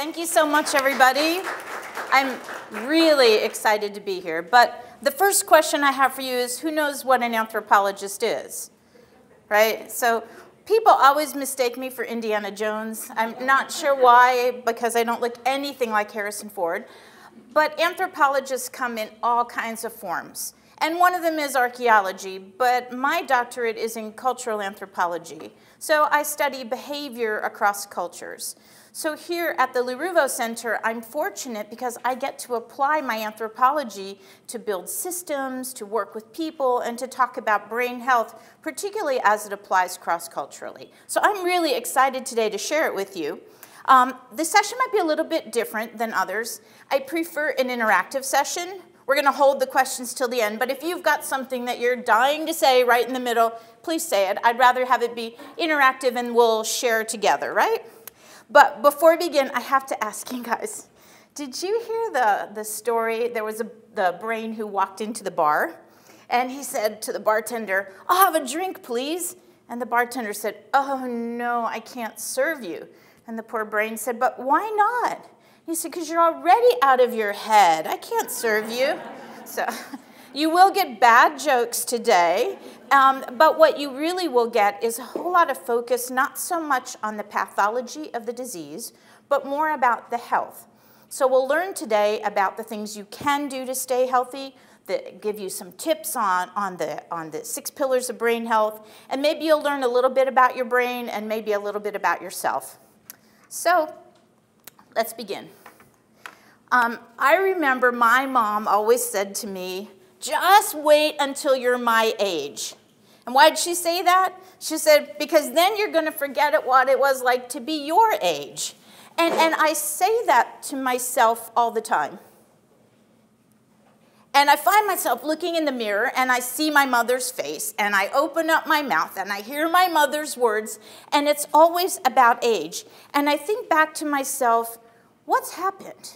Thank you so much, everybody. I'm really excited to be here. But the first question I have for you is, who knows what an anthropologist is? Right? So people always mistake me for Indiana Jones. I'm not sure why, because I don't look anything like Harrison Ford. But anthropologists come in all kinds of forms. And one of them is archaeology, but my doctorate is in cultural anthropology. So I study behavior across cultures. So here at the Lou Ruvo Center, I'm fortunate because I get to apply my anthropology to build systems, to work with people, and to talk about brain health, particularly as it applies cross-culturally. So I'm really excited today to share it with you. This session might be a little bit different than others. I prefer an interactive session. We're going to hold the questions till the end, but if you've got something that you're dying to say right in the middle, please say it. I'd rather have it be interactive and we'll share together, right? But before we begin, I have to ask you guys, did you hear the story? There was the brain who walked into the bar, and he said to the bartender, "I'll have a drink, please." And the bartender said, "Oh, no, I can't serve you." And the poor brain said, "But why not?" He said, "Because you're already out of your head. I can't serve you." So you will get bad jokes today, but what you really will get is a whole lot of focus, not so much on the pathology of the disease, but more about the health. So we'll learn today about the things you can do to stay healthy, that give you some tips on the 6 pillars of brain health, and maybe you'll learn a little bit about your brain and maybe a little bit about yourself. So let's begin. I remember my mom always said to me, "Just wait until you're my age." And why did she say that? She said, "Because then you're going to forget what it was like to be your age." And I say that to myself all the time. And I find myself looking in the mirror, and I see my mother's face, and I open up my mouth, and I hear my mother's words, and it's always about age. And I think back to myself, what's happened?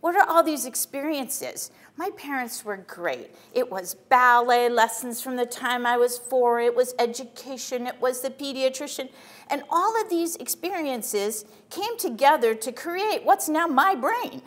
What are all these experiences? My parents were great. It was ballet lessons from the time I was 4. It was education. It was the pediatrician. And all of these experiences came together to create what's now my brain.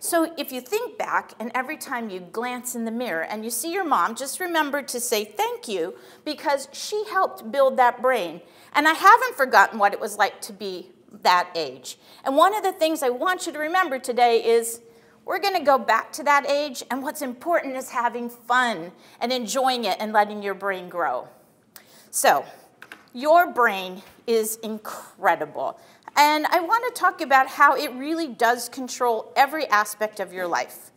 So if you think back, and every time you glance in the mirror and you see your mom, just remember to say thank you, because she helped build that brain. And I haven't forgotten what it was like to be that age. And one of the things I want you to remember today is we're going to go back to that age, and what's important is having fun and enjoying it and letting your brain grow. So your brain is incredible. And I want to talk about how it really does control every aspect of your life.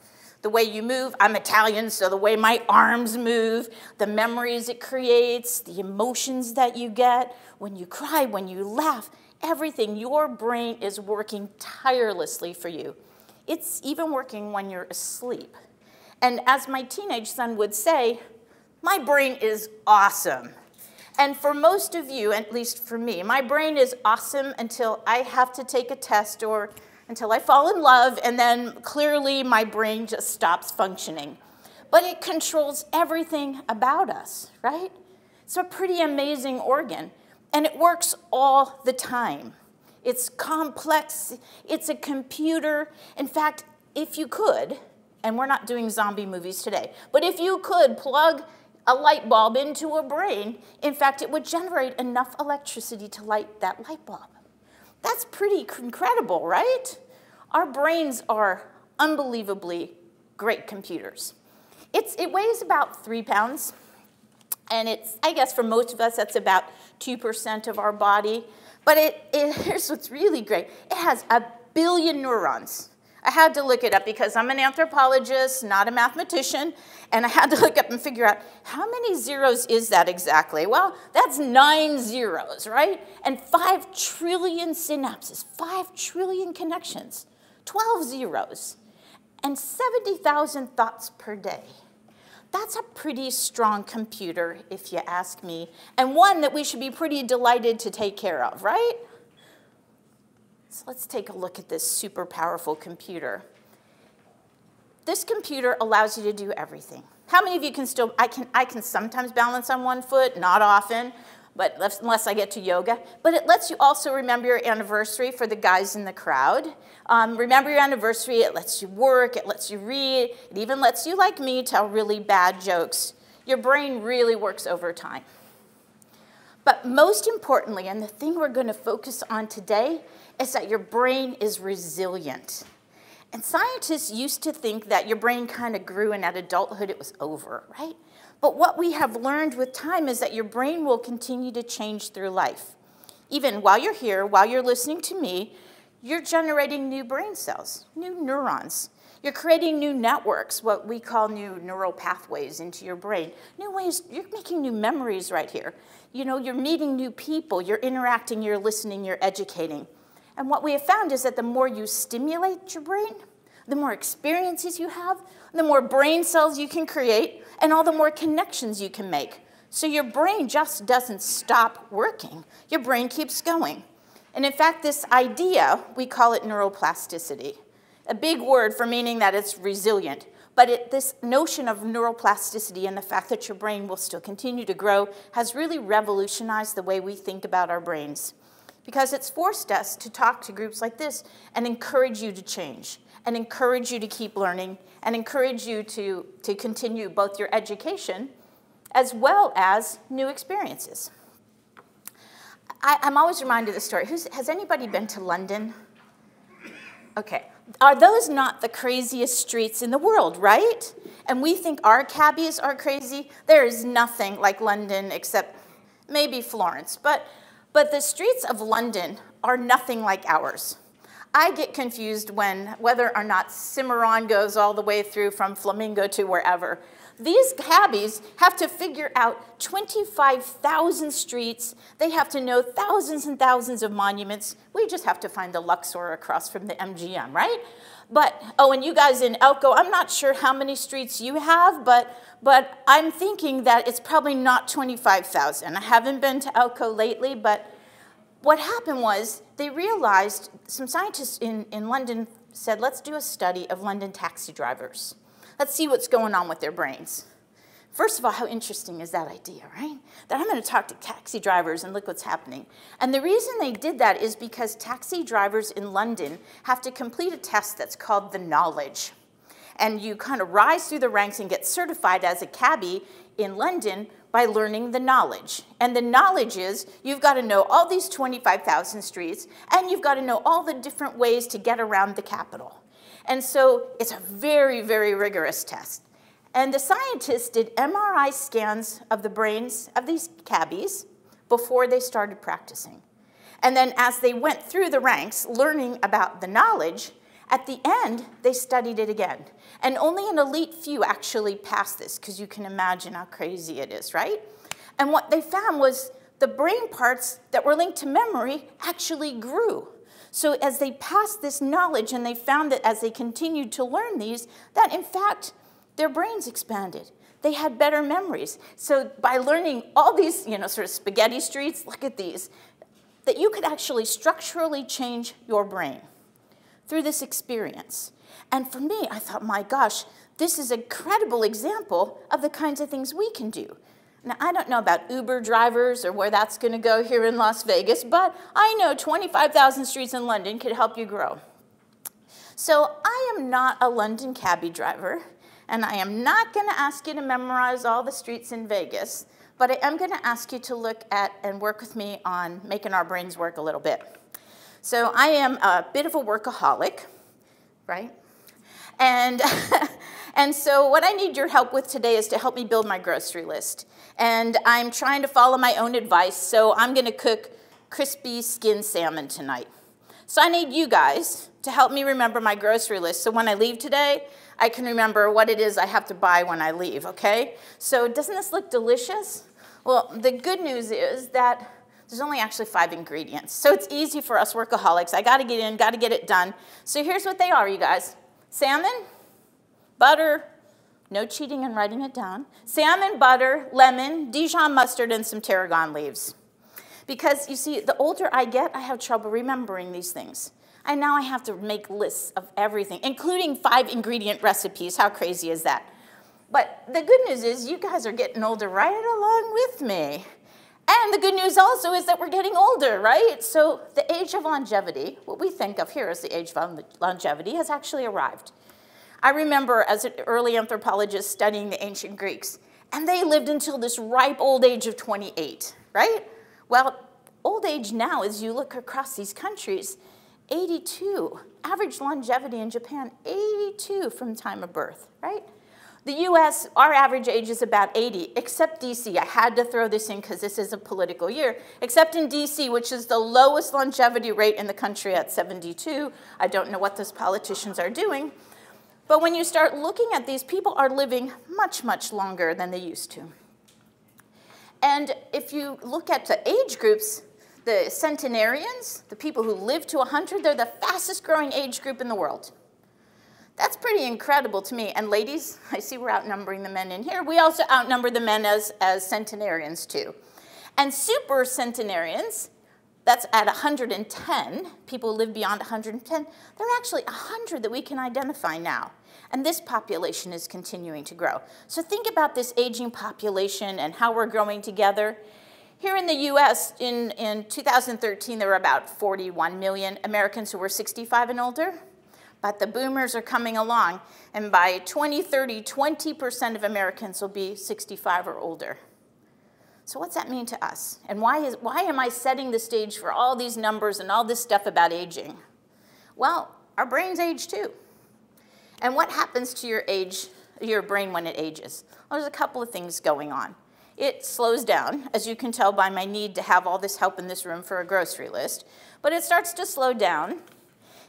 The way you move, I'm Italian, so the way my arms move, the memories it creates, the emotions that you get, when you cry, when you laugh, everything. Your brain is working tirelessly for you. It's even working when you're asleep. And as my teenage son would say, my brain is awesome. And for most of you, at least for me, my brain is awesome until I have to take a test or until I fall in love, and then clearly my brain just stops functioning. But it controls everything about us, right? It's a pretty amazing organ, and it works all the time. It's complex. It's a computer. In fact, if you could, and we're not doing zombie movies today, but if you could plug a light bulb into a brain, in fact, it would generate enough electricity to light that light bulb. That's pretty incredible, right? Our brains are unbelievably great computers. It weighs about 3 pounds, and it's, I guess for most of us, that's about 2% of our body. But here's what's really great. It has 1 billion neurons. I had to look it up because I'm an anthropologist, not a mathematician, and I had to look up and figure out how many zeros is that exactly? Well, that's 9 zeros, right? And 5 trillion synapses, 5 trillion connections, 12 zeros, and 70,000 thoughts per day. That's a pretty strong computer, if you ask me, and one that we should be pretty delighted to take care of, right? So let's take a look at this super powerful computer. This computer allows you to do everything. How many of you can still, I can sometimes balance on one foot, not often, but unless I get to yoga. But it lets you also remember your anniversary for the guys in the crowd. Remember your anniversary, it lets you work, it lets you read, it even lets you, like me, tell really bad jokes. Your brain really works over time. But most importantly, and the thing we're going to focus on today, is that your brain is resilient. And scientists used to think that your brain kind of grew and at adulthood it was over, right? But what we have learned with time is that your brain will continue to change through life. Even while you're here, while you're listening to me, you're generating new brain cells, new neurons. You're creating new networks, what we call new neural pathways into your brain. New ways, you're making new memories right here. You know, you're meeting new people, you're interacting, you're listening, you're educating. And what we have found is that the more you stimulate your brain, the more experiences you have, the more brain cells you can create, and all the more connections you can make. So your brain just doesn't stop working. Your brain keeps going. And in fact, this idea, we call it neuroplasticity. A big word for meaning that it's resilient, but this notion of neuroplasticity and the fact that your brain will still continue to grow has really revolutionized the way we think about our brains, because it's forced us to talk to groups like this and encourage you to change, and encourage you to keep learning, and encourage you to continue both your education as well as new experiences. I'm always reminded of this story. Has anybody been to London? Okay. Are those not the craziest streets in the world, right? And we think our cabbies are crazy. There is nothing like London except maybe Florence. But the streets of London are nothing like ours. I get confused whether or not Cimarron goes all the way through from Flamingo to wherever. These cabbies have to figure out 25,000 streets. They have to know thousands and thousands of monuments. We just have to find the Luxor across from the MGM, right? But, oh, and you guys in Elko, I'm not sure how many streets you have, but I'm thinking that it's probably not 25,000. I haven't been to Elko lately, but what happened was they realized, some scientists in London said, let's do a study of London taxi drivers. Let's see what's going on with their brains. First of all, how interesting is that idea, right? That I'm going to talk to taxi drivers and look what's happening. And the reason they did that is because taxi drivers in London have to complete a test that's called the knowledge. And you kind of rise through the ranks and get certified as a cabbie in London by learning the knowledge. And the knowledge is you've got to know all these 25,000 streets, and you've got to know all the different ways to get around the capital. And so it's a very, very rigorous test. And the scientists did MRI scans of the brains of these cabbies before they started practicing. And then as they went through the ranks learning about the knowledge, at the end, they studied it again. And only an elite few actually passed this, because you can imagine how crazy it is, right? And what they found was the brain parts that were linked to memory actually grew. So as they passed this knowledge, and they found that as they continued to learn these, that in fact, their brains expanded. They had better memories. So by learning all these, you know, sort of spaghetti streets, look at these, that you could actually structurally change your brain through this experience. And for me, I thought, my gosh, this is a credible example of the kinds of things we can do. Now, I don't know about Uber drivers or where that's going to go here in Las Vegas, but I know 25,000 streets in London could help you grow. So I am not a London cabbie driver, and I am not going to ask you to memorize all the streets in Vegas, but I am going to ask you to look at and work with me on making our brains work a little bit. So I am a bit of a workaholic, right? And so what I need your help with today is to help me build my grocery list. And I'm trying to follow my own advice, so I'm going to cook crispy skin salmon tonight. So I need you guys to help me remember my grocery list, so when I leave today, I can remember what it is I have to buy when I leave, okay? So doesn't this look delicious? Well, the good news is that there's only actually 5 ingredients, so it's easy for us workaholics. I got to get in, got to get it done. So here's what they are, you guys. Salmon, butter, no cheating and writing it down. Salmon, butter, lemon, Dijon mustard, and some tarragon leaves. Because you see, the older I get, I have trouble remembering these things. And now I have to make lists of everything, including 5 ingredient recipes. How crazy is that? But the good news is you guys are getting older right along with me. And the good news also is that we're getting older, right? So the age of longevity, what we think of here as the age of longevity, has actually arrived. I remember as an early anthropologist studying the ancient Greeks, and they lived until this ripe old age of 28, right? Well, old age now, as you look across these countries, 82, average longevity in Japan, 82 from time of birth, right? The US, our average age is about 80, except DC. I had to throw this in because this is a political year, except in DC, which is the lowest longevity rate in the country at 72. I don't know what those politicians are doing. But when you start looking at these, people are living much, much longer than they used to. And if you look at the age groups, the centenarians, the people who live to 100, they're the fastest growing age group in the world. That's pretty incredible to me. And ladies, I see we're outnumbering the men in here. We also outnumber the men as centenarians too. And super centenarians, that's at 110, people live beyond 110. There are actually 100 that we can identify now. And this population is continuing to grow. So think about this aging population and how we're growing together. Here in the US, in 2013, there were about 41 million Americans who were 65 and older. But the boomers are coming along, and by 2030, 20% of Americans will be 65 or older. So what's that mean to us? And why am I setting the stage for all these numbers and all this stuff about aging? Well, our brains age too. And what happens to your brain when it ages? Well, there's a couple of things going on. It slows down, as you can tell by my need to have all this help in this room for a grocery list, but it starts to slow down.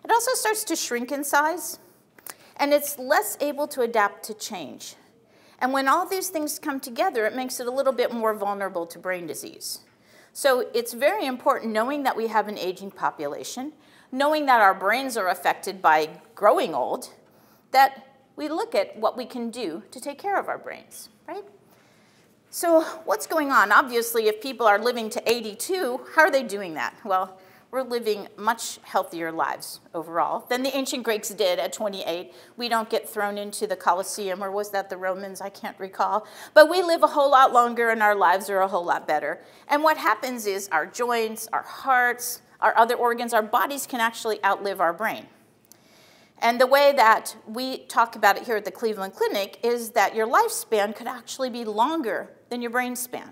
It also starts to shrink in size, and it's less able to adapt to change. And when all these things come together, it makes it a little bit more vulnerable to brain disease. So it's very important knowing that we have an aging population, knowing that our brains are affected by growing old, that we look at what we can do to take care of our brains, right? So what's going on? Obviously, if people are living to 82, how are they doing that? Well, we're living much healthier lives overall than the ancient Greeks did at 28. We don't get thrown into the Colosseum, or was that the Romans? I can't recall. But we live a whole lot longer, and our lives are a whole lot better. And what happens is our joints, our hearts, our other organs, our bodies can actually outlive our brain. And the way that we talk about it here at the Cleveland Clinic is that your lifespan could actually be longer than your brain span.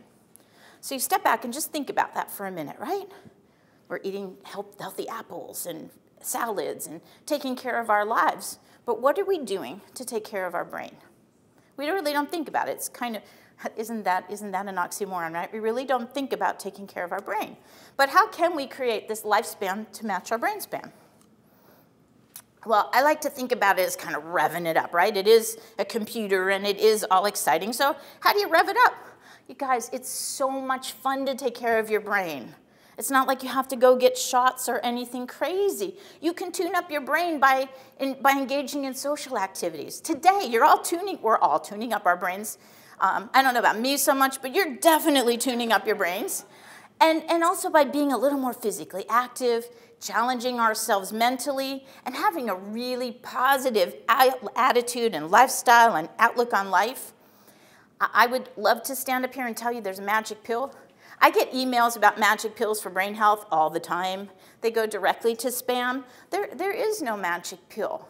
So you step back and just think about that for a minute, right? We're eating healthy apples and salads and taking care of our lives. But what are we doing to take care of our brain? We really don't think about it. It's kind of, isn't that an oxymoron, right? We really don't think about taking care of our brain. But how can we create this lifespan to match our brain span? Well, I like to think about it as kind of revving it up, right? It is a computer and it is all exciting. So how do you rev it up? You guys, it's so much fun to take care of your brain. It's not like you have to go get shots or anything crazy. You can tune up your brain by engaging in social activities. Today, we're all tuning up our brains. I don't know about me so much, but you're definitely tuning up your brains. And also by being a little more physically active, challenging ourselves mentally, and having a really positive attitude and lifestyle and outlook on life. I would love to stand up here and tell you there's a magic pill. I get emails about magic pills for brain health all the time. They go directly to spam. There is no magic pill.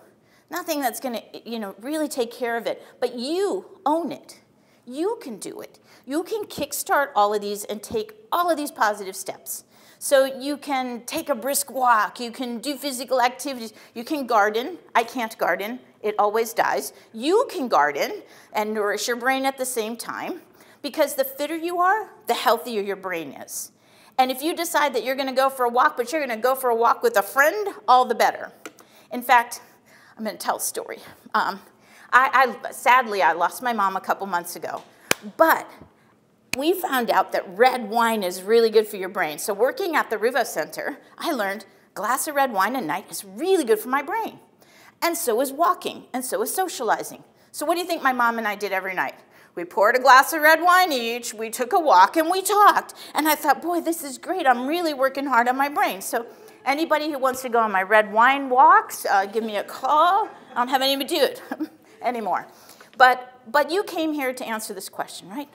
Nothing that's going to, really take care of it. But you own it. You can do it. You can kickstart all of these and take all of these positive steps. So you can take a brisk walk. You can do physical activities. You can garden. I can't garden. It always dies. You can garden and nourish your brain at the same time. Because the fitter you are, the healthier your brain is. And if you decide that you're going to go for a walk, but you're going to go for a walk with a friend, all the better. In fact, I'm going to tell a story. Sadly, I lost my mom a couple months ago. But we found out that red wine is really good for your brain. So working at the Ruvo Center, I learned a glass of red wine at night is really good for my brain. And so is walking. And so is socializing. So what do you think my mom and I did every night? We poured a glass of red wine each, we took a walk, and we talked. And I thought, boy, this is great. I'm really working hard on my brain. So anybody who wants to go on my red wine walks, give me a call. I don't have anybody do it anymore. But you came here to answer this question, right?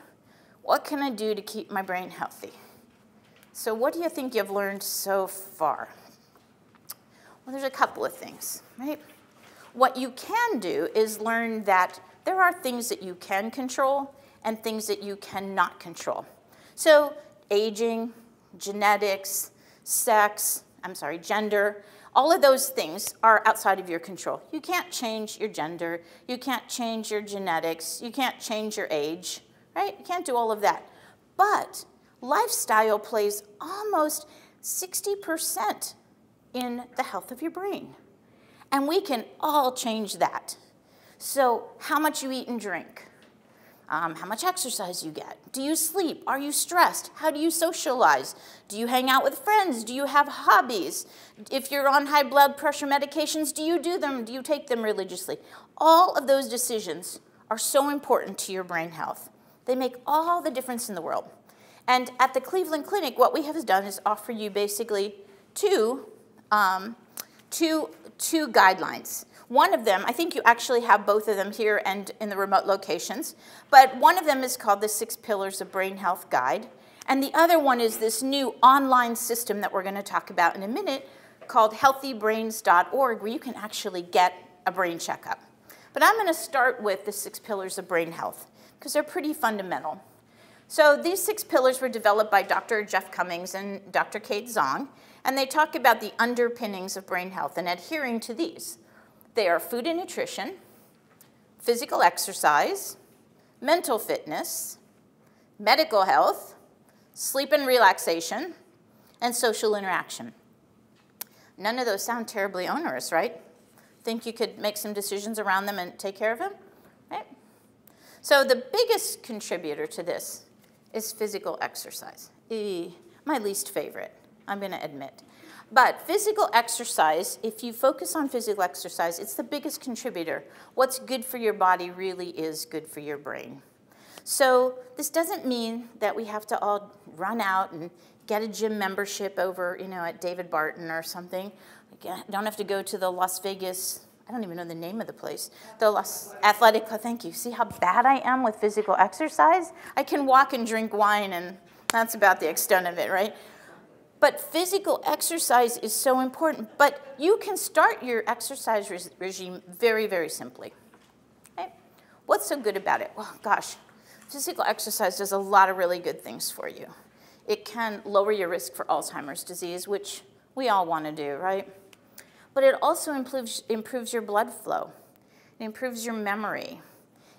What can I do to keep my brain healthy? So what do you think you've learned so far? Well, there's a couple of things, right? What you can do is learn that there are things that you can control and things that you cannot control. So aging, genetics, sex, gender, all of those things are outside of your control. You can't change your gender, you can't change your genetics, you can't change your age, right? You can't do all of that. But lifestyle plays almost 60% in the health of your brain. And we can all change that. So how much you eat and drink, how much exercise you get, do you sleep, are you stressed, how do you socialize, do you hang out with friends, do you have hobbies, if you're on high blood pressure medications, do you do them, do you take them religiously? All of those decisions are so important to your brain health. They make all the difference in the world. And at the Cleveland Clinic, what we have done is offer you basically two guidelines. One of them, I think you actually have both of them here and in the remote locations, but one of them is called the 6 Pillars of Brain Health Guide, and the other one is this new online system that we're going to talk about in a minute called healthybrains.org, where you can actually get a brain checkup. But I'm going to start with the 6 Pillars of Brain Health, because they're pretty fundamental. So these 6 pillars were developed by Dr. Jeff Cummings and Dr. Kate Zong, and they talk about the underpinnings of brain health and adhering to these. They are food and nutrition, physical exercise, mental fitness, medical health, sleep and relaxation, and social interaction. None of those sound terribly onerous, right? Think you could make some decisions around them and take care of them, right? So the biggest contributor to this is physical exercise. My least favorite, I'm going to admit. But physical exercise, if you focus on physical exercise, it's the biggest contributor. What's good for your body really is good for your brain. So this doesn't mean that we have to all run out and get a gym membership over, you know, at David Barton or something. We don't have to go to the Las Vegas, I don't even know the name of the place, the Las Athletic Club, thank you. See how bad I am with physical exercise? I can walk and drink wine, and that's about the extent of it, right? But physical exercise is so important, but you can start your exercise regime very, very simply. Okay? What's so good about it? Well, gosh, physical exercise does a lot of really good things for you. It can lower your risk for Alzheimer's disease, which we all want to do, right? But it also improves your blood flow. It improves your memory.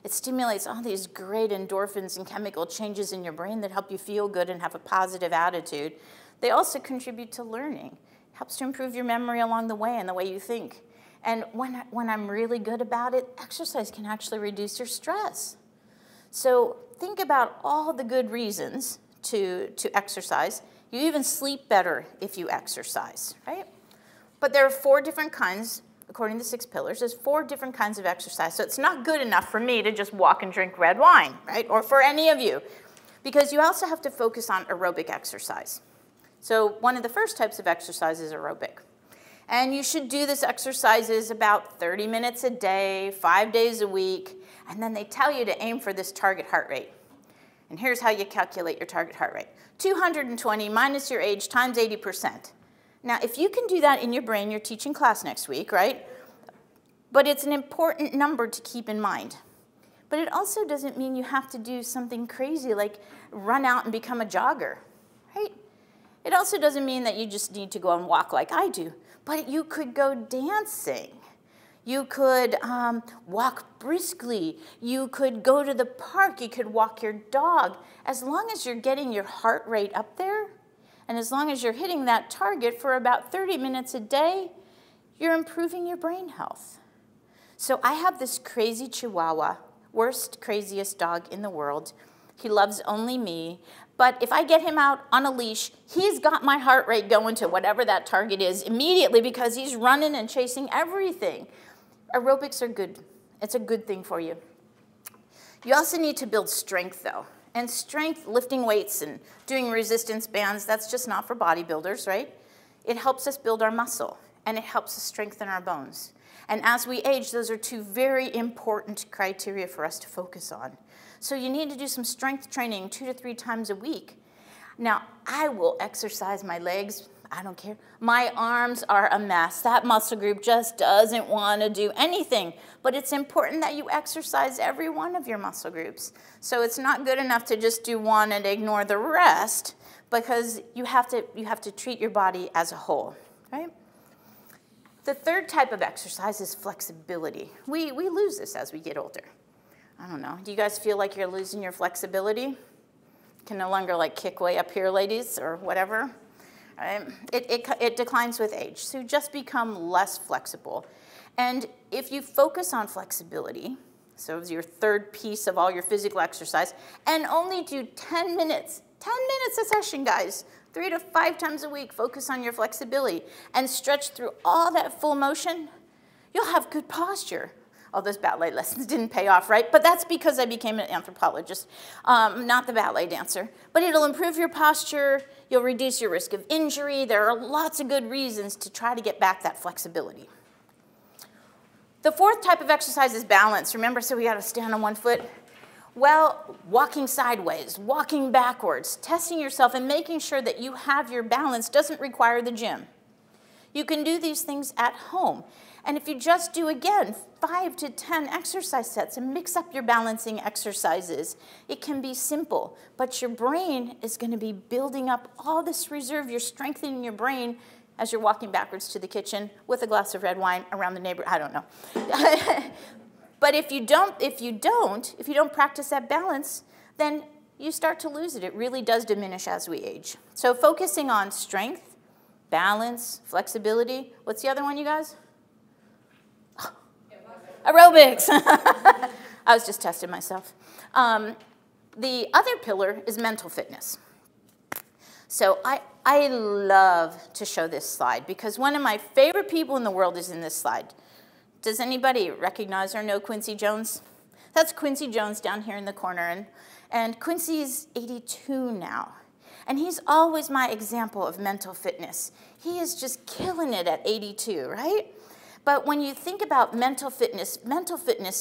It stimulates all these great endorphins and chemical changes in your brain that help you feel good and have a positive attitude. They also contribute to learning. It helps to improve your memory along the way and the way you think. And when I'm really good about it, exercise can actually reduce your stress. So think about all the good reasons to exercise. You even sleep better if you exercise, right? But there are 4 different kinds, according to the 6 pillars, there's 4 different kinds of exercise. So it's not good enough for me to just walk and drink red wine, right? Or for any of you. Because you also have to focus on aerobic exercise. So one of the first types of exercise is aerobic. And you should do this exercises about 30 minutes a day, 5 days a week, and then they tell you to aim for this target heart rate. And here's how you calculate your target heart rate. 220 minus your age times 80%. Now, if you can do that in your brain, you're teaching class next week, right? But it's an important number to keep in mind. But it also doesn't mean you have to do something crazy like run out and become a jogger, right? It also doesn't mean that you just need to go and walk like I do, but you could go dancing. You could walk briskly. You could go to the park. You could walk your dog. As long as you're getting your heart rate up there, and as long as you're hitting that target for about 30 minutes a day, you're improving your brain health. So I have this crazy Chihuahua, worst, craziest dog in the world. He loves only me. But if I get him out on a leash, he's got my heart rate going to whatever that target is immediately because he's running and chasing everything. Aerobics are good. It's a good thing for you. You also need to build strength, though. And strength, lifting weights and doing resistance bands, that's just not for bodybuilders, right? It helps us build our muscle, and it helps us strengthen our bones. And as we age, those are 2 very important criteria for us to focus on. So you need to do some strength training 2 to 3 times a week. Now, I will exercise my legs. I don't care. My arms are a mess. That muscle group just doesn't want to do anything. But it's important that you exercise every one of your muscle groups. So it's not good enough to just do one and ignore the rest, because you have to treat your body as a whole, right? The third type of exercise is flexibility. We lose this as we get older. I don't know. Do you guys feel like you're losing your flexibility? Can no longer like kick way up here, ladies, or whatever. It declines with age, so just become less flexible. And if you focus on flexibility, so it's your third piece of all your physical exercise, and only do 10 minutes, 10 minutes a session, guys, 3 to 5 times a week, focus on your flexibility, and stretch through all that full motion, you'll have good posture. All those ballet lessons didn't pay off, right? But that's because I became an anthropologist, not the ballet dancer. But it'll improve your posture. You'll reduce your risk of injury. There are lots of good reasons to try to get back that flexibility. The fourth type of exercise is balance. Remember, so we got to stand on one foot. Well, walking sideways, walking backwards, testing yourself, and making sure that you have your balance doesn't require the gym. You can do these things at home. And if you just do, again, 5 to 10 exercise sets and mix up your balancing exercises, it can be simple. But your brain is going to be building up all this reserve. You're strengthening your brain as you're walking backwards to the kitchen with a glass of red wine around the neighbor. I don't know. But if you don't practice that balance, then you start to lose it. It really does diminish as we age. So focusing on strength, balance, flexibility. What's the other one, you guys? Oh. Aerobics. I was just testing myself. The other pillar is mental fitness. So I love to show this slide because one of my favorite people in the world is in this slide. Does anybody recognize or know Quincy Jones? That's Quincy Jones down here in the corner. And Quincy's 82 now. And he's always my example of mental fitness. He is just killing it at 82, right? But when you think about mental fitness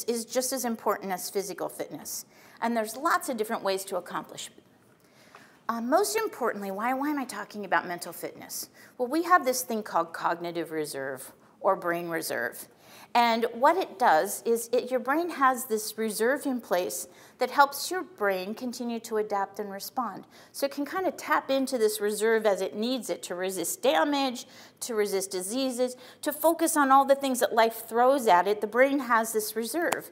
is just as important as physical fitness. And there's lots of different ways to accomplish it. Most importantly, why am I talking about mental fitness? Well, we have this thing called cognitive reserve or brain reserve. And what it does is your brain has this reserve in place that helps your brain continue to adapt and respond. So it can kind of tap into this reserve as it needs it to resist damage, to resist diseases, to focus on all the things that life throws at it. The brain has this reserve.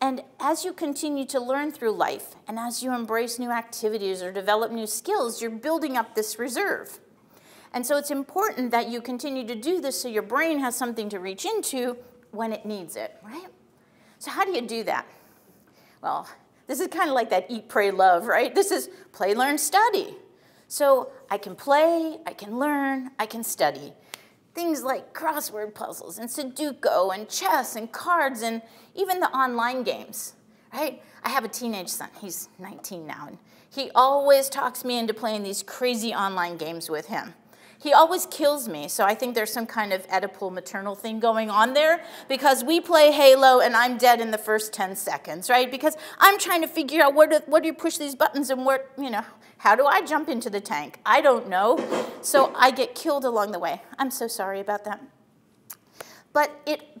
And as you continue to learn through life and as you embrace new activities or develop new skills, you're building up this reserve. And so it's important that you continue to do this so your brain has something to reach into when it needs it, right? So how do you do that? Well, this is kind of like that eat, pray, love, right? This is play, learn, study. So I can play, I can learn, I can study. Things like crossword puzzles and Sudoku and chess and cards and even the online games, right? I have a teenage son, he's 19 now, and he always talks me into playing these crazy online games with him. He always kills me, so I think there's some kind of Oedipal maternal thing going on there because we play Halo and I'm dead in the first 10 seconds, right? Because I'm trying to figure out where do you push these buttons and where, you know, how do I jump into the tank? I don't know, so I get killed along the way. I'm so sorry about that. But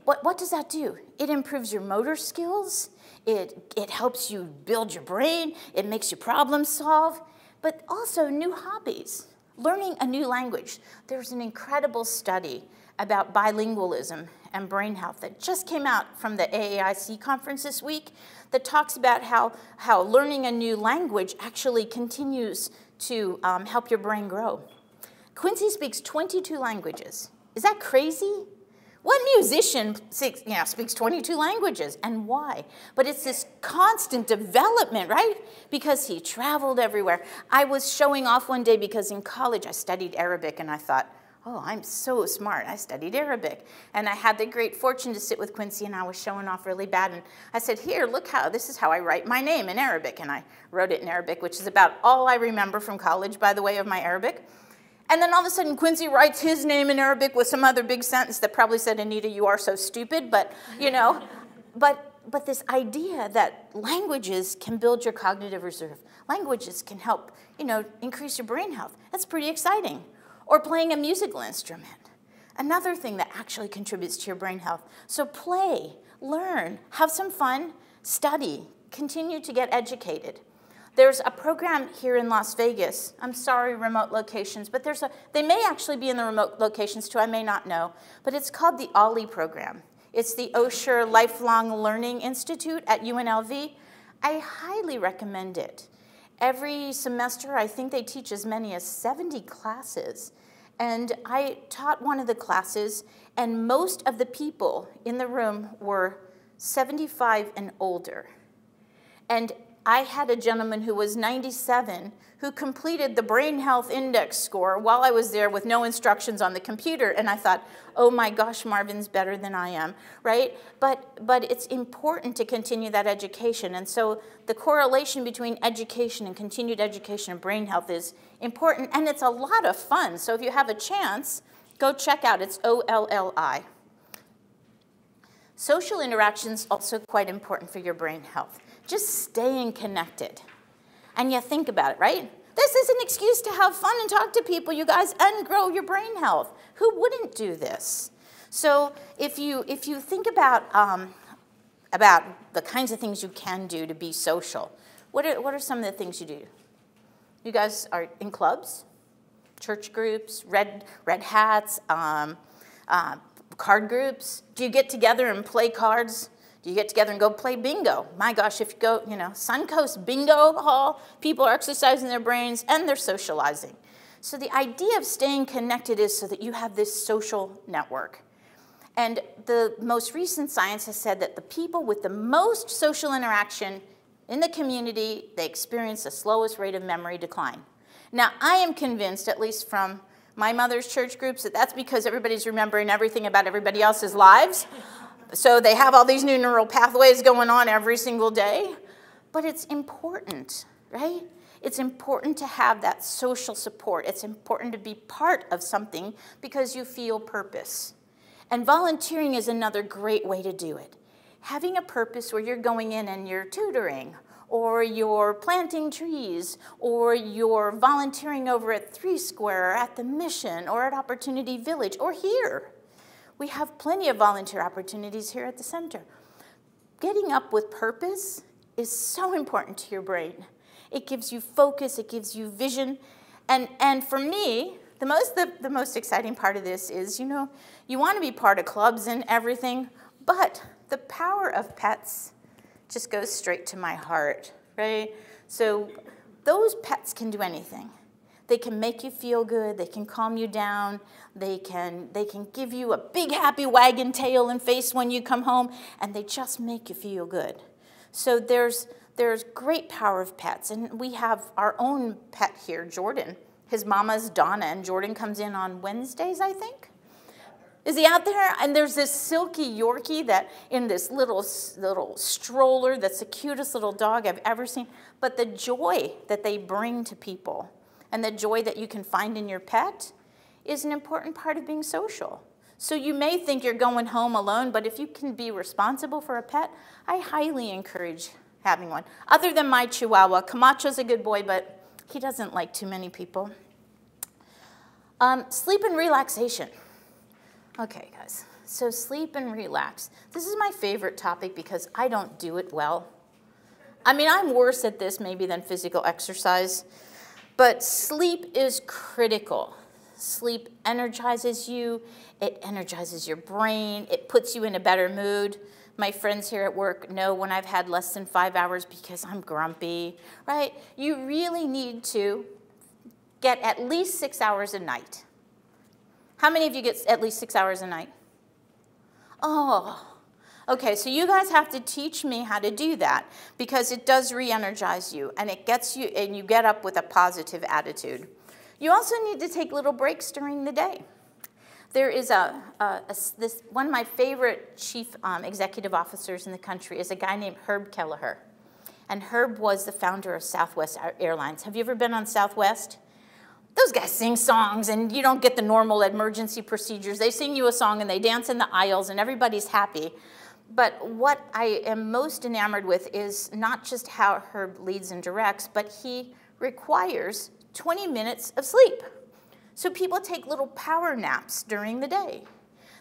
what does that do? It improves your motor skills. It helps you build your brain. It makes you problem solve, but also new hobbies. Learning a new language. There's an incredible study about bilingualism and brain health that just came out from the AAIC conference this week that talks about how learning a new language actually continues to help your brain grow. Quincy speaks 22 languages. Is that crazy? What musician speaks 22 languages, and why? But it's this constant development, right? Because he traveled everywhere. I was showing off one day because in college I studied Arabic, and I thought, oh, I'm so smart. I studied Arabic. And I had the great fortune to sit with Quincy, and I was showing off really bad. And I said, here, look how, this is how I write my name in Arabic. And I wrote it in Arabic, which is about all I remember from college, by the way, of my Arabic. And then all of a sudden, Quincy writes his name in Arabic with some other big sentence that probably said, Anita, you are so stupid, but, you know. But But this idea that languages can build your cognitive reserve, languages can help, you know, increase your brain health, that's pretty exciting. Or playing a musical instrument, another thing that actually contributes to your brain health. So play, learn, have some fun, study, continue to get educated. There's a program here in Las Vegas. I'm sorry, remote locations, but there's a, they may actually be in the remote locations too, I may not know, but it's called the OLLI program. It's the Osher Lifelong Learning Institute at UNLV. I highly recommend it. Every semester, I think they teach as many as 70 classes. And I taught one of the classes, and most of the people in the room were 75 and older. And I had a gentleman who was 97 who completed the Brain Health Index score while I was there with no instructions on the computer, and I thought, oh my gosh, Marvin's better than I am, right? But it's important to continue that education, and so the correlation between education and continued education and brain health is important, and it's a lot of fun, so if you have a chance, go check out, it's OLLI. Social interaction's also quite important for your brain health. Just staying connected. And you think about it, right? This is an excuse to have fun and talk to people, you guys, and grow your brain health. Who wouldn't do this? So if you think about the kinds of things you can do to be social, what are some of the things you do? You guys are in clubs, church groups, red hats, card groups. Do you get together and play cards? You get together and go play bingo. My gosh, if you go, you know, Suncoast bingo hall, people are exercising their brains and they're socializing. So the idea of staying connected is so that you have this social network. And the most recent science has said that the people with the most social interaction in the community, they experience the slowest rate of memory decline. Now, I am convinced, at least from my mother's church groups, that that's because everybody's remembering everything about everybody else's lives. So they have all these new neural pathways going on every single day. But it's important, right? It's important to have that social support. It's important to be part of something because you feel purpose. And volunteering is another great way to do it. Having a purpose where you're going in and you're tutoring, or you're planting trees, or you're volunteering over at Three Square, or at the Mission, or at Opportunity Village, or here. We have plenty of volunteer opportunities here at the center. Getting up with purpose is so important to your brain. It gives you focus, it gives you vision. And for me, the most exciting part of this is, you know, you want to be part of clubs and everything, but the power of pets just goes straight to my heart, right? So those pets can do anything. They can make you feel good, they can calm you down, they can give you a big happy wagging tail and face when you come home, and they just make you feel good. So there's great power of pets, and we have our own pet here, Jordan. His mama's Donna, and Jordan comes in on Wednesdays, I think. Is he out there? And there's this silky Yorkie that in this little stroller that's the cutest little dog I've ever seen, but the joy that they bring to people and the joy that you can find in your pet is an important part of being social. So you may think you're going home alone, but if you can be responsible for a pet, I highly encourage having one. Other than my Chihuahua, Camacho's a good boy, but he doesn't like too many people. Sleep and relaxation. Okay, guys, so sleep and relax. This is my favorite topic because I don't do it well. I mean, I'm worse at this maybe than physical exercise. But sleep is critical. Sleep energizes you, it energizes your brain, it puts you in a better mood. My friends here at work know when I've had less than 5 hours because I'm grumpy, right? You really need to get at least 6 hours a night. How many of you get at least 6 hours a night? Oh. Okay, so you guys have to teach me how to do that because it does re-energize you and it gets you, and you get up with a positive attitude. You also need to take little breaks during the day. There is one of my favorite chief executive officers in the country is a guy named Herb Kelleher. And Herb was the founder of Southwest Airlines. Have you ever been on Southwest? Those guys sing songs, and you don't get the normal emergency procedures. They sing you a song, and they dance in the aisles, and everybody's happy. But what I am most enamored with is not just how Herb leads and directs, but he requires 20 minutes of sleep. So people take little power naps during the day.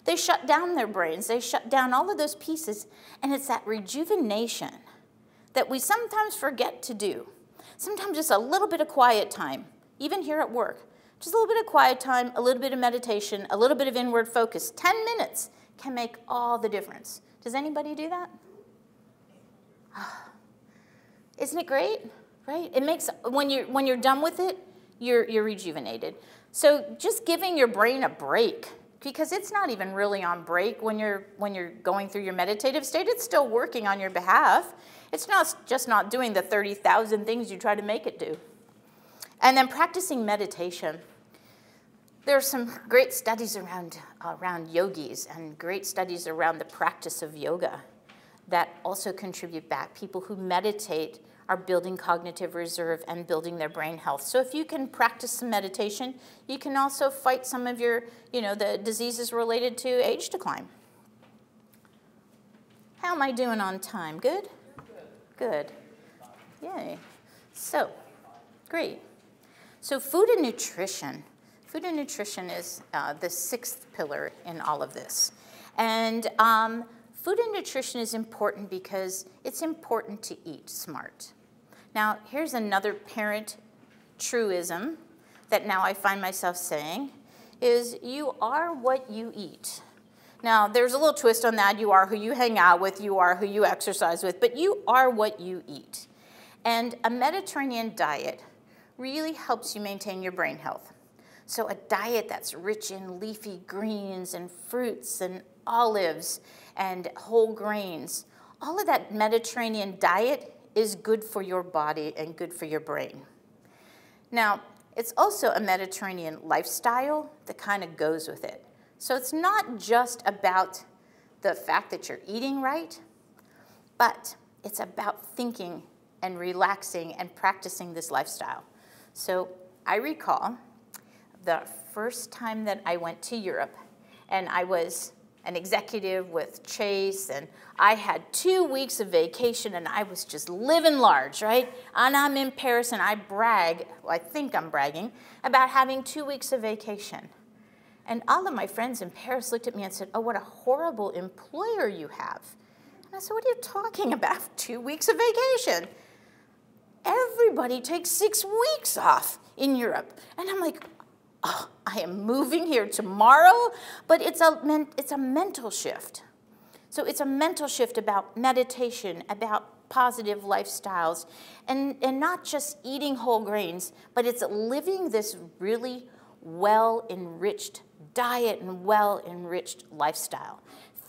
They shut down their brains, they shut down all of those pieces, and it's that rejuvenation that we sometimes forget to do. Sometimes just a little bit of quiet time, even here at work. Just a little bit of quiet time, a little bit of meditation, a little bit of inward focus. 10 minutes can make all the difference. Does anybody do that? Isn't it great? Right? It makes, when you're done with it, you're rejuvenated. So just giving your brain a break, because it's not even really on break when you're going through your meditative state. It's still working on your behalf. It's not just not doing the 30,000 things you try to make it do. And then practicing meditation. There are some great studies around yogis and great studies around the practice of yoga that also contribute back. People who meditate are building cognitive reserve and building their brain health. So if you can practice some meditation, you can also fight some of your, the diseases related to age decline. How am I doing on time? Good? Good. Yay. So, great. So food and nutrition. Food and nutrition is the sixth pillar in all of this. And food and nutrition is important because it's important to eat smart. Now, here's another parent truism that now I find myself saying is you are what you eat. Now, there's a little twist on that. You are who you hang out with. You are who you exercise with. But you are what you eat. And a Mediterranean diet really helps you maintain your brain health. So a diet that's rich in leafy greens and fruits and olives and whole grains, all of that Mediterranean diet is good for your body and good for your brain. Now, it's also a Mediterranean lifestyle that kind of goes with it. So it's not just about the fact that you're eating right, but it's about thinking and relaxing and practicing this lifestyle. So I recall the first time that I went to Europe, and I was an executive with Chase, and I had 2 weeks of vacation, and I was just living large, right? And I'm in Paris, and I brag, well, I think I'm bragging, about having 2 weeks of vacation. And all of my friends in Paris looked at me and said, oh, what a horrible employer you have. And I said, what are you talking about? 2 weeks of vacation. Everybody takes 6 weeks off in Europe. And I'm like, oh, I am moving here tomorrow. But it's a mental shift. So it's a mental shift about meditation, about positive lifestyles, and not just eating whole grains, but it's living this really well-enriched diet and well-enriched lifestyle.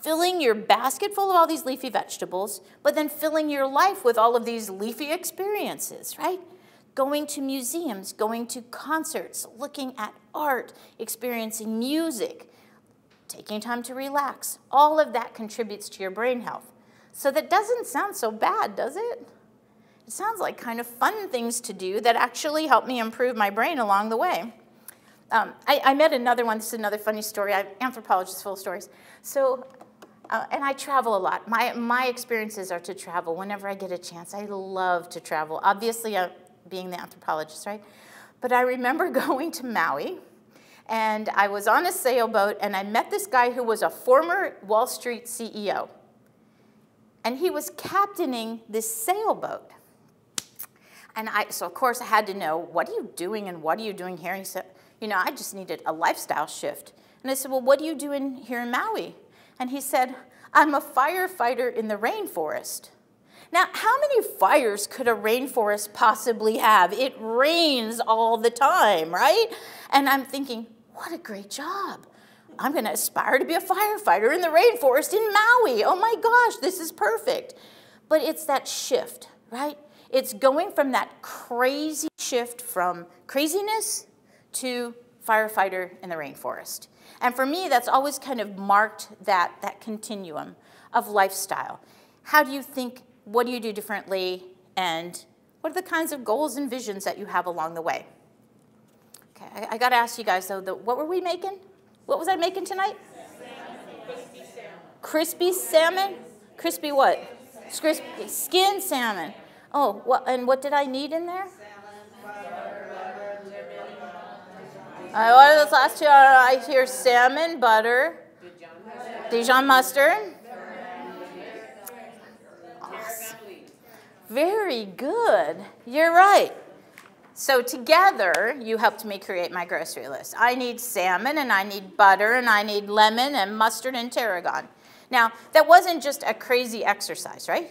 Filling your basket full of all these leafy vegetables, but then filling your life with all of these leafy experiences, right? Going to museums, going to concerts, looking at art, experiencing music, taking time to relax. All of that contributes to your brain health. So that doesn't sound so bad, does it? It sounds like kind of fun things to do that actually help me improve my brain along the way. I met another one. This is another funny story. I'm an anthropologist full of stories. So, and I travel a lot. My experiences are to travel whenever I get a chance. I love to travel. Obviously, being the anthropologist, right? But I remember going to Maui, and I was on a sailboat, and I met this guy who was a former Wall Street CEO. And he was captaining this sailboat. And so of course, I had to know, what are you doing and what are you doing here? And he said, I just needed a lifestyle shift. And I said, well, what are you doing here in Maui? And he said, I'm a firefighter in the rainforest. Now, how many fires could a rainforest possibly have? It rains all the time, right? And I'm thinking, what a great job. I'm going to aspire to be a firefighter in the rainforest in Maui. Oh my gosh, this is perfect. But it's that shift, right? It's going from that crazy shift from craziness to firefighter in the rainforest. And for me, that's always kind of marked that continuum of lifestyle. How do you think, what do you do differently, and what are the kinds of goals and visions that you have along the way? Okay, I gotta ask you guys though, what were we making? What was I making tonight? Salmon. Crispy salmon? Crispy what? Crispy skin salmon. Oh, and what did I need in there? I ordered those last two. I hear salmon, butter, Dijon mustard. Awesome. Very good. You're right. So together, you helped me create my grocery list. I need salmon, and I need butter, and I need lemon, and mustard, and tarragon. Now, that wasn't just a crazy exercise, right?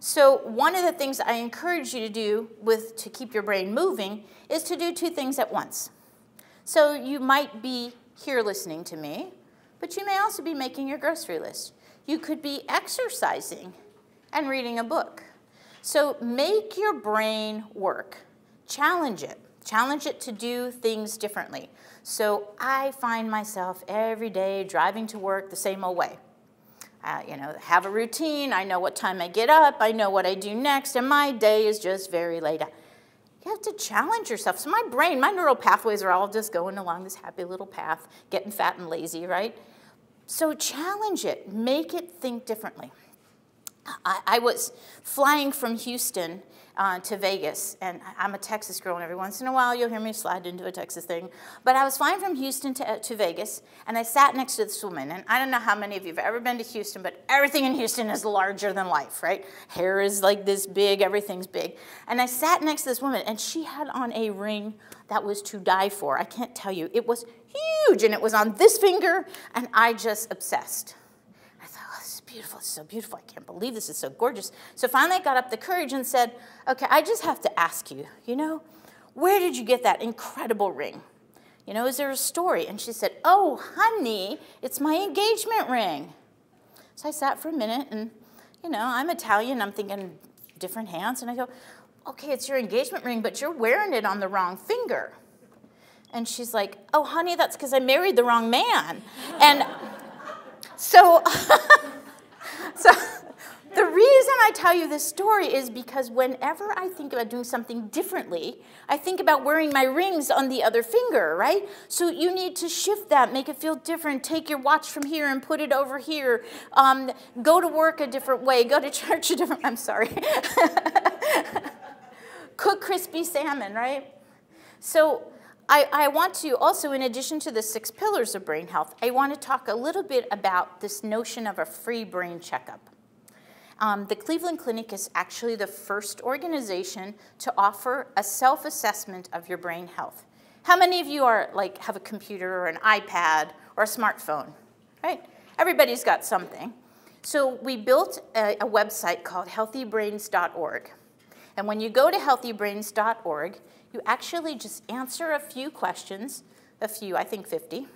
So one of the things I encourage you to do to keep your brain moving is to do two things at once. So you might be here listening to me, but you may also be making your grocery list. You could be exercising and reading a book. So make your brain work. Challenge it. Challenge it to do things differently. So I find myself every day driving to work the same old way. You know, have a routine. I know what time I get up. I know what I do next. And my day is just very laid out. You have to challenge yourself. So my brain, my neural pathways are all just going along this happy little path, getting fat and lazy, right? So challenge it. Make it think differently. I was flying from Houston to Vegas, and I'm a Texas girl, and every once in a while you'll hear me slide into a Texas thing, but I was flying from Houston to Vegas, and I sat next to this woman, and I don't know how many of you have ever been to Houston, but everything in Houston is larger than life, right? Hair is like this big, everything's big, and I sat next to this woman, and she had on a ring that was to die for. I can't tell you. It was huge, and it was on this finger, and I just obsessed. Beautiful, it's so beautiful, I can't believe this is so gorgeous. So finally I got up the courage and said, okay, I just have to ask you, you know, where did you get that incredible ring? You know, is there a story? And she said, oh, honey, it's my engagement ring. So I sat for a minute and, you know, I'm Italian, I'm thinking different hands, and I go, okay, it's your engagement ring, but you're wearing it on the wrong finger. And she's like, oh, honey, that's because I married the wrong man. And so... So the reason I tell you this story is because whenever I think about doing something differently, I think about wearing my rings on the other finger, right? So you need to shift that, make it feel different, take your watch from here and put it over here, go to work a different way, go to church a different, I'm sorry. Cook crispy salmon, right? So I want to also, in addition to the 6 pillars of brain health, I want to talk a little bit about this notion of a free brain checkup. The Cleveland Clinic is actually the first organization to offer a self-assessment of your brain health. How many of you are like have a computer or an iPad or a smartphone, right? Everybody's got something. So we built a website called healthybrains.org. And when you go to healthybrains.org, you actually just answer a few questions, I think 50.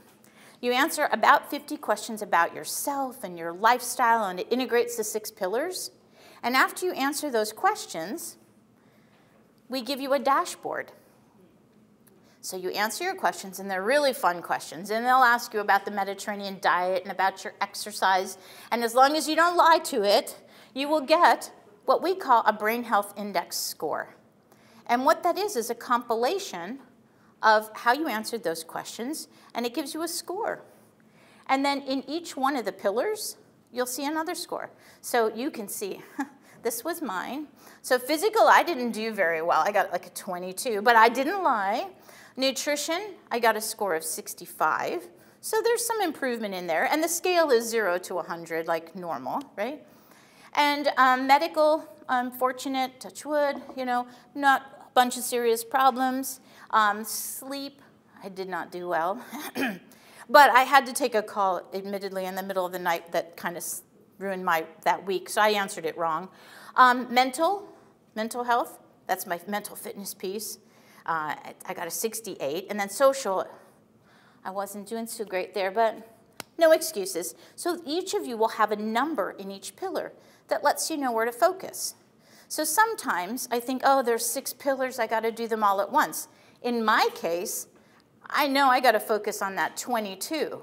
You answer about 50 questions about yourself and your lifestyle, and it integrates the 6 pillars. And after you answer those questions, we give you a dashboard. So you answer your questions, and they're really fun questions, and they'll ask you about the Mediterranean diet and about your exercise. And as long as you don't lie to it, you will get what we call a brain health index score. And what that is a compilation of how you answered those questions, and it gives you a score. And then in each one of the pillars, you'll see another score. So you can see, this was mine. So physical, I didn't do very well. I got like a 22, but I didn't lie. Nutrition, I got a score of 65. So there's some improvement in there. And the scale is 0 to 100, like normal, right? And medical, fortunate, touch wood, you know, not a bunch of serious problems. Sleep, I did not do well. But I had to take a call, admittedly, in the middle of the night that kind of ruined that week, so I answered it wrong. Mental health, that's my mental fitness piece. I got a 68. And then social, I wasn't doing so great there, but no excuses. So each of you will have a number in each pillar that lets you know where to focus. So sometimes I think, oh, there's 6 pillars, I gotta do them all at once. In my case, I know I gotta focus on that 22.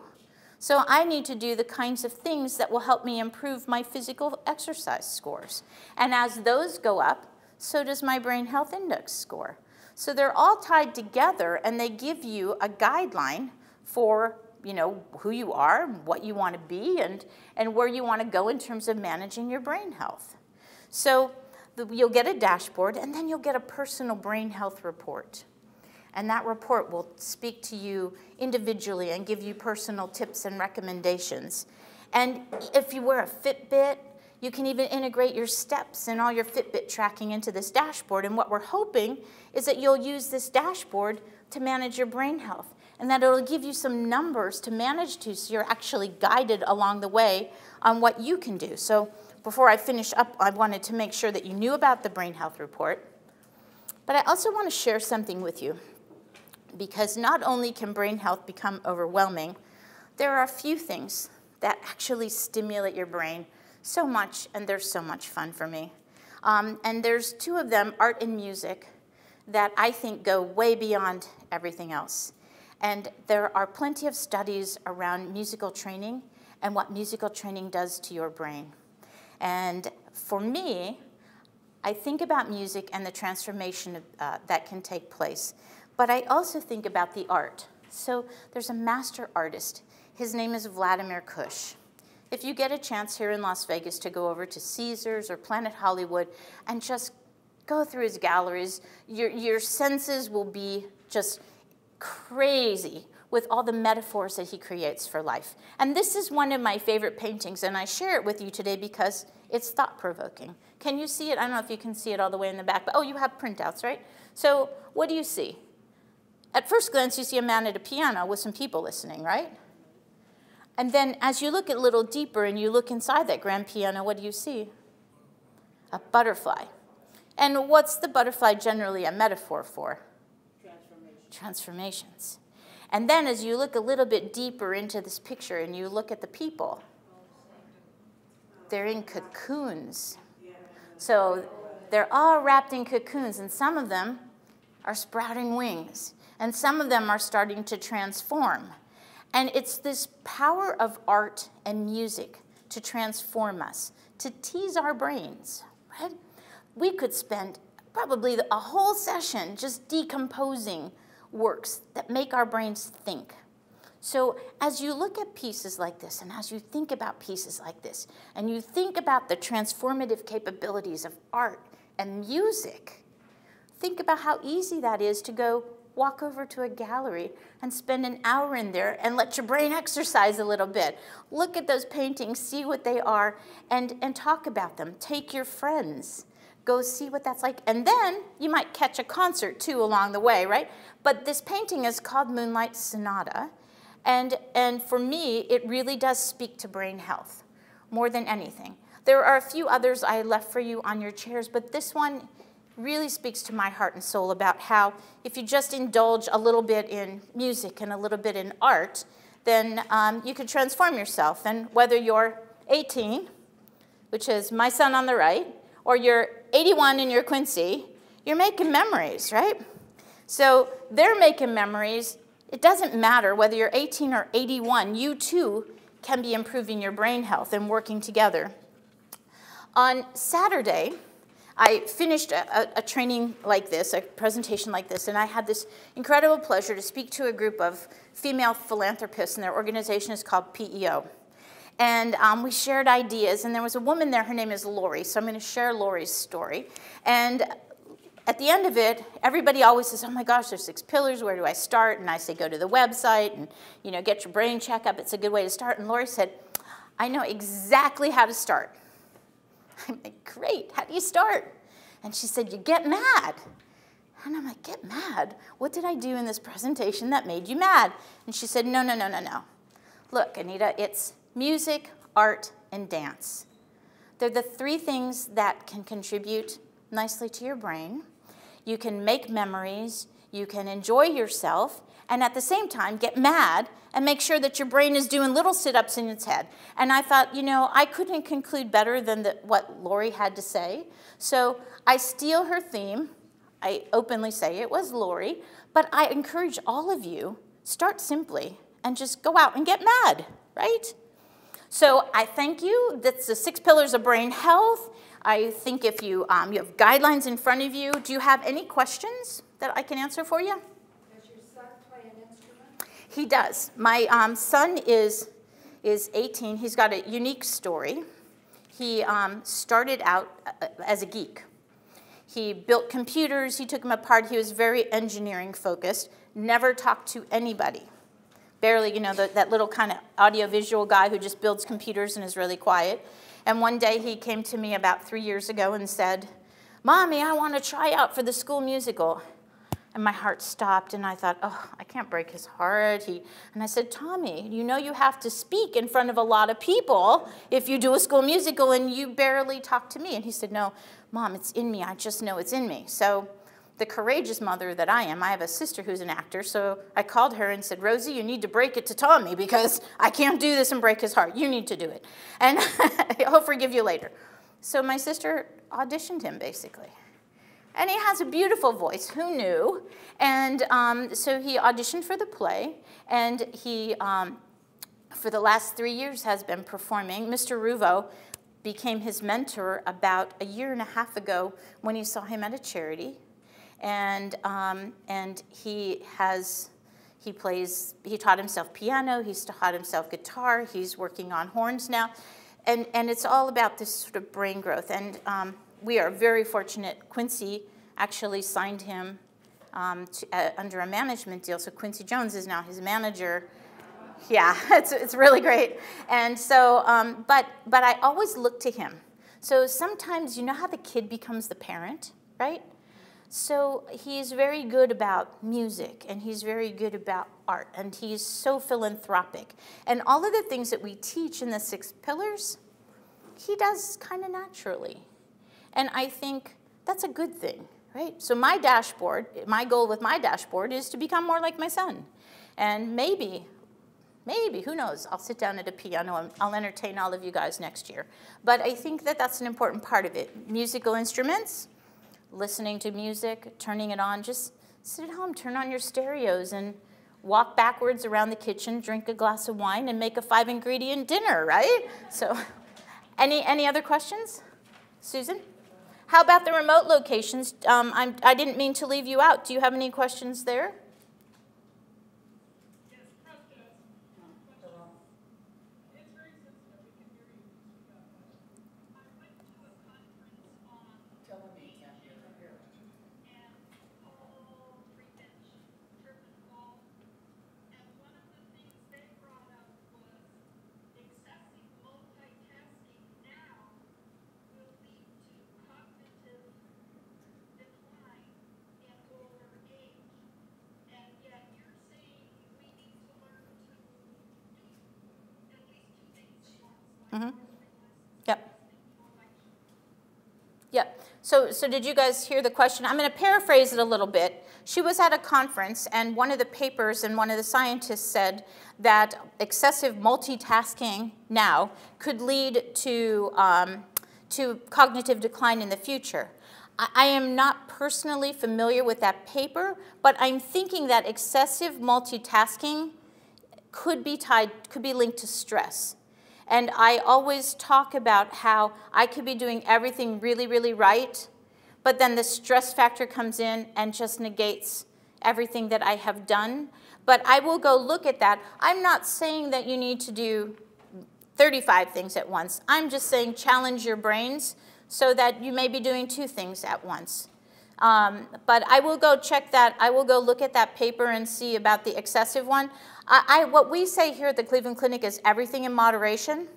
So I need to do the kinds of things that will help me improve my physical exercise scores. And as those go up, so does my brain health index score. So they're all tied together, and they give you a guideline for you know, who you are, what you want to be, and where you want to go in terms of managing your brain health. So you'll get a dashboard, and then you'll get a personal brain health report. And that report will speak to you individually and give you personal tips and recommendations. And if you wear a Fitbit, you can even integrate your steps and all your Fitbit tracking into this dashboard. And what we're hoping is that you'll use this dashboard to manage your brain health, and that it'll give you some numbers to manage to, so you're actually guided along the way on what you can do. So before I finish up, I wanted to make sure that you knew about the brain health report. But I also want to share something with you, because not only can brain health become overwhelming, there are a few things that actually stimulate your brain so much, and they're so much fun for me. And there's two of them, art and music, that I think go way beyond everything else. And there are plenty of studies around musical training and what musical training does to your brain. And for me, I think about music and the transformation that can take place. But I also think about the art. So there's a master artist. His name is Vladimir Kush. If you get a chance here in Las Vegas to go over to Caesar's or Planet Hollywood and just go through his galleries, your senses will be just crazy with all the metaphors that he creates for life. And this is one of my favorite paintings, and I share it with you today because it's thought-provoking. Can you see it? I don't know if you can see it all the way in the back, but oh, you have printouts, right? So what do you see? At first glance, you see a man at a piano with some people listening, right? And then as you look a little deeper and you look inside that grand piano, what do you see? A butterfly. And what's the butterfly generally a metaphor for? Transformations. And then as you look a little bit deeper into this picture and you look at the people, they're in cocoons. So they're all wrapped in cocoons, and some of them are sprouting wings. And some of them are starting to transform. And it's this power of art and music to transform us, to tease our brains, right? We could spend probably a whole session just decomposing works that make our brains think. So as you look at pieces like this, and as you think about pieces like this, and you think about the transformative capabilities of art and music, think about how easy that is to go walk over to a gallery and spend an hour in there and let your brain exercise a little bit. Look at those paintings, see what they are, and talk about them. Take your friends, go see what that's like. And then you might catch a concert too along the way, right? But this painting is called Moonlight Sonata. And for me, it really does speak to brain health more than anything. There are a few others I left for you on your chairs, but this one really speaks to my heart and soul about how if you just indulge a little bit in music and a little bit in art, then you can transform yourself. And whether you're 18, which is my son on the right, or you're 81 and you're Quincy, you're making memories, right? So they're making memories. It doesn't matter whether you're 18 or 81, you too can be improving your brain health and working together. On Saturday, I finished a training like this, a presentation like this, and I had this incredible pleasure to speak to a group of female philanthropists, and their organization is called PEO. And we shared ideas, and there was a woman there, her name is Lori, so I'm going to share Lori's story. And at the end of it, everybody always says, oh my gosh, there's 6 pillars, where do I start? And I say, go to the website and, you know, get your brain checkup, it's a good way to start. And Lori said, I know exactly how to start. I'm like, great, how do you start? And she said, you get mad. And I'm like, get mad? What did I do in this presentation that made you mad? And she said, no, no, no, no, no. Look, Anita, it's music, art, and dance. They're the 3 things that can contribute nicely to your brain. You can make memories, you can enjoy yourself, and at the same time get mad and make sure that your brain is doing little sit-ups in its head. And I thought, you know, I couldn't conclude better than what Lori had to say. So I steal her theme. I openly say it was Lori, but I encourage all of you, start simply and just go out and get mad, right? So I thank you. That's the 6 pillars of brain health. I think if you, you have guidelines in front of you. Do you have any questions that I can answer for you? He does. My son is 18. He's got a unique story. He started out as a geek. He built computers. He took them apart. He was very engineering focused. Never talked to anybody. Barely, you know, that little kind of audiovisual guy who just builds computers and is really quiet. And one day he came to me about 3 years ago and said, "Mommy, I want to try out for the school musical." And my heart stopped, and I thought, oh, I can't break his heart. And I said, "Tommy, you know you have to speak in front of a lot of people if you do a school musical, and you barely talk to me." And he said, "No, Mom, it's in me. I just know it's in me." So the courageous mother that I am, I have a sister who's an actor, so I called her and said, "Rosie, you need to break it to Tommy because I can't do this and break his heart. You need to do it. And he'll forgive you later." So my sister auditioned him, basically. And he has a beautiful voice, who knew? And so he auditioned for the play, and he, for the last 3 years, has been performing. Mr. Ruvo became his mentor about a year and a half ago when he saw him at a charity. And he taught himself piano, he's taught himself guitar, he's working on horns now. And it's all about this sort of brain growth. And we are very fortunate. Quincy actually signed him under a management deal. So Quincy Jones is now his manager. Yeah, it's really great. And so, but I always look to him. So sometimes, you know how the kid becomes the parent, right? So he's very good about music, and he's very good about art, and he's so philanthropic. And all of the things that we teach in the 6 pillars, he does kind of naturally. And I think that's a good thing, right? So my dashboard, my goal with my dashboard is to become more like my son. And maybe, who knows, I'll sit down at a piano and I'll entertain all of you guys next year. But I think that that's an important part of it. Musical instruments, listening to music, turning it on, just sit at home, turn on your stereos and walk backwards around the kitchen, drink a glass of wine and make a 5-ingredient dinner, right? So any other questions? Susan? How about the remote locations? I didn't mean to leave you out. Do you have any questions there? Mm-hmm. Yep. So did you guys hear the question? I'm going to paraphrase it a little bit. She was at a conference, and one of the papers and one of the scientists said that excessive multitasking now could lead to cognitive decline in the future. I am not personally familiar with that paper, but I'm thinking that excessive multitasking could be linked to stress. And I always talk about how I could be doing everything really, really right, but then the stress factor comes in and just negates everything that I have done. But I will go look at that. I'm not saying that you need to do 35 things at once. I'm just saying challenge your brains so that you may be doing 2 things at once. But I will go check that. I will go look at that paper and see about the excessive one. What we say here at the Cleveland Clinic is everything in moderation.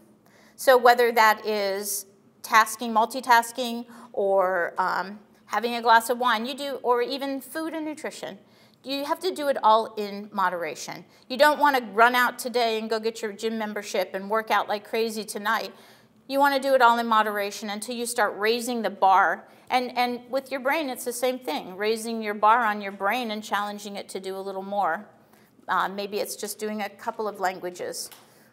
So whether that is multitasking, or having a glass of wine, or even food and nutrition, you have to do it all in moderation. You don't want to run out today and go get your gym membership and work out like crazy tonight. You want to do it all in moderation until you start raising the bar. And with your brain, it's the same thing, raising your bar on your brain and challenging it to do a little more. Maybe it's just doing a couple of languages.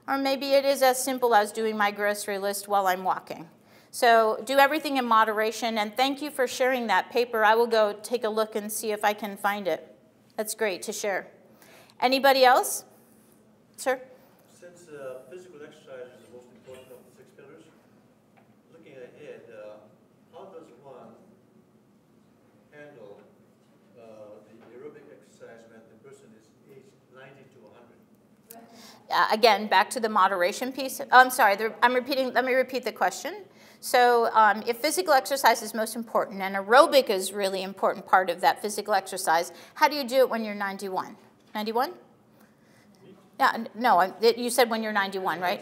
Or maybe it is as simple as doing my grocery list while I'm walking. So do everything in moderation, and thank you for sharing that paper. I will go take a look and see if I can find it. That's great to share. Anybody else? Sir? Since physical exercise is the most important of the 6 pillars, looking ahead, how does one handle the aerobic exercise when the person is aged 90 to 100? again, back to the moderation piece. Oh, I'm sorry, let me repeat the question. So if physical exercise is most important and aerobic is really important part of that physical exercise, how do you do it when you're 91? 91? Yeah, no, you said when you're 91, right?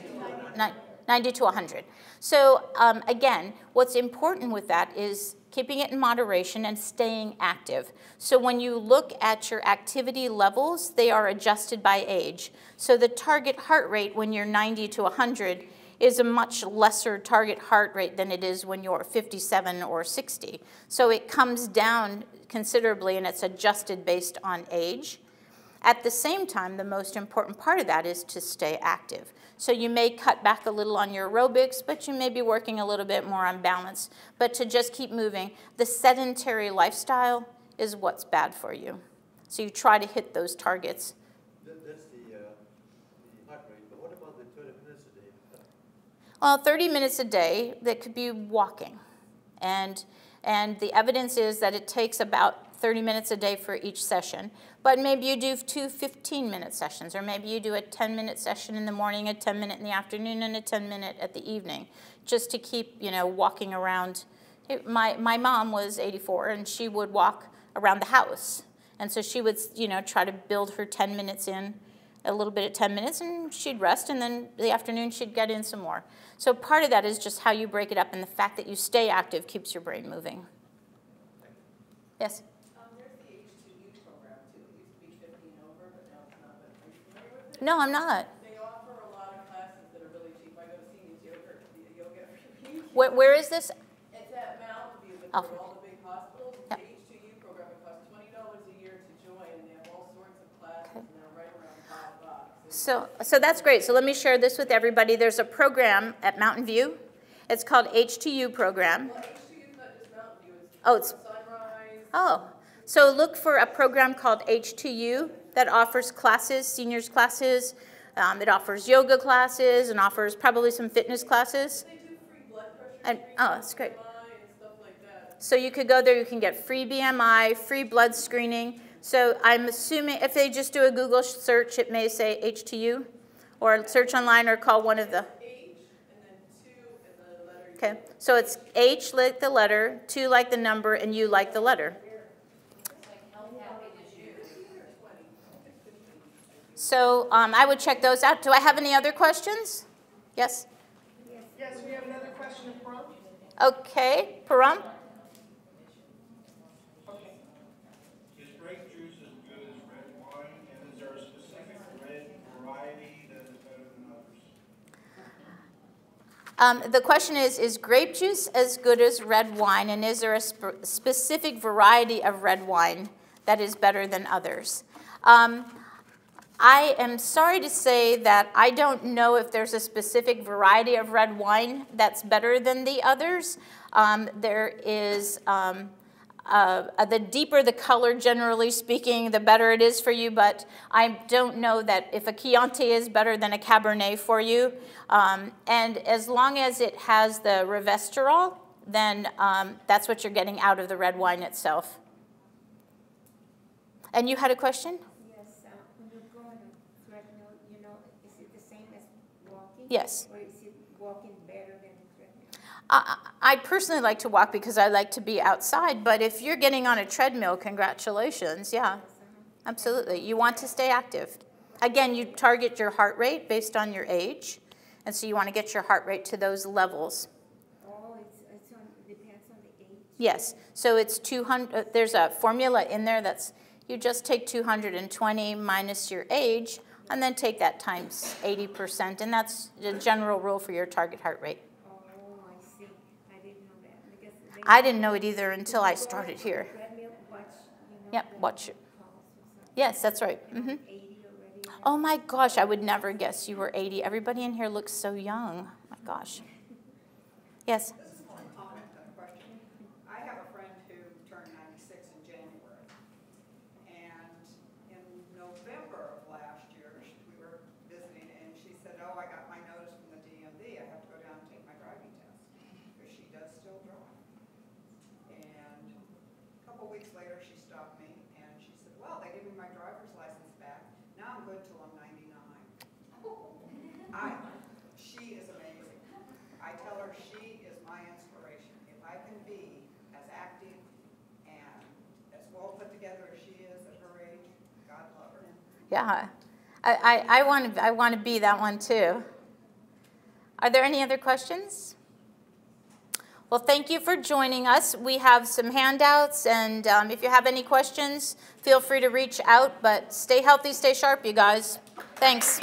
90 to 100. So again, what's important with that is keeping it in moderation and staying active. So when you look at your activity levels, they are adjusted by age. So the target heart rate when you're 90 to 100 is a much lesser target heart rate than it is when you're 57 or 60. So it comes down considerably and it's adjusted based on age. At the same time, the most important part of that is to stay active. So you may cut back a little on your aerobics, but you may be working a little bit more on balance. But to just keep moving, the sedentary lifestyle is what's bad for you. So you try to hit those targets. That's the heart rate, but what about the 30 minutes a day? Well, 30 minutes a day, that could be walking. And the evidence is that it takes about 30 minutes a day for each session, but maybe you do two 15-minute sessions, or maybe you do a 10-minute session in the morning, a 10-minute in the afternoon, and a 10-minute at the evening, just to keep, you know, walking around. My mom was 84, and she would walk around the house, and so she would, you know, try to build her 10 minutes in, a little bit at 10 minutes, and she'd rest, and then the afternoon she'd get in some more. So part of that is just how you break it up, and the fact that you stay active keeps your brain moving. Yes? No, I'm not. They offer a lot of classes that are really cheap. I go to seniors yoga for yoga every week. Where is this? It's at Mountain View, but for all the big hospitals. It's the H2U program. It costs $20 a year to join, and they have all sorts of classes, and they're right around $5. So that's great. So let me share this with everybody. There's a program at Mountain View. It's called H2U program. Well, H2U is not just Mountain View. It's Sunrise. Oh, so look for a program called H2U. That offers classes, seniors classes. It offers yoga classes and offers probably some fitness classes. They do free blood pressure training, oh, that's great. BMI and stuff like that. So you could go there. You can get free BMI, free blood screening. So I'm assuming if they just do a Google search, it may say H2U, or search online, or call one of the. H and then 2 and the letter U. Okay, so it's H like the letter, 2 like the number, and U like the letter. So I would check those out. Do I have any other questions? Yes? Yes, we have another question of Pahrump. Okay, Pahrump. Okay. Is grape juice as good as red wine, and is there a specific red variety that is better than others? The question is grape juice as good as red wine, and is there a specific variety of red wine that is better than others? I am sorry to say that I don't know if there's a specific variety of red wine that's better than the others. There is, the deeper the color, generally speaking, the better it is for you, but I don't know that if a Chianti is better than a Cabernet for you. And as long as it has the resveratrol, then that's what you're getting out of the red wine itself. And you had a question? Yes. Or is it walking better than the treadmill? I personally like to walk because I like to be outside, but if you're getting on a treadmill, congratulations, yeah. Absolutely. You want to stay active. Again, you target your heart rate based on your age, and so you want to get your heart rate to those levels. Oh, it depends on the age? Yes. So it's 200, there's a formula in there that's, you just take 220 minus your age, and then take that times 80%, and that's the general rule for your target heart rate. Oh, I see. I didn't know that. Because I didn't know it either until I started here. Yep, watch it. Yes, that's right. Mm-hmm. Oh, my gosh, I would never guess you were 80. Everybody in here looks so young. Oh my gosh. Yes? This is a comment question. I have a friend who turned 96 in January, and in November of last year, oh, I got my notice from the DMV. I have to go down and take my driving test because she does still drive. And a couple weeks later, she stopped me and she said, well, they gave me my driver's license back. Now I'm good till I'm 99. Oh. my inspiration. If I can be as active and as well put together as she is at her age, God love her. Yeah, I want to be that one too. Are there any other questions? Well, thank you for joining us. We have some handouts, and if you have any questions, feel free to reach out. But stay healthy, stay sharp, you guys. Thanks.